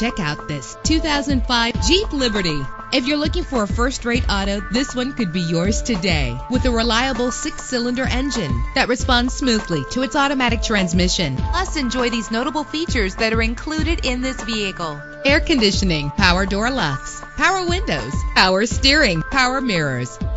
Check out this 2005 Jeep Liberty. If you're looking for a first-rate auto, this one could be yours today. With a reliable 6-cylinder engine that responds smoothly to its automatic transmission. Plus, enjoy these notable features that are included in this vehicle. Air conditioning, power door locks, power windows, power steering, power mirrors,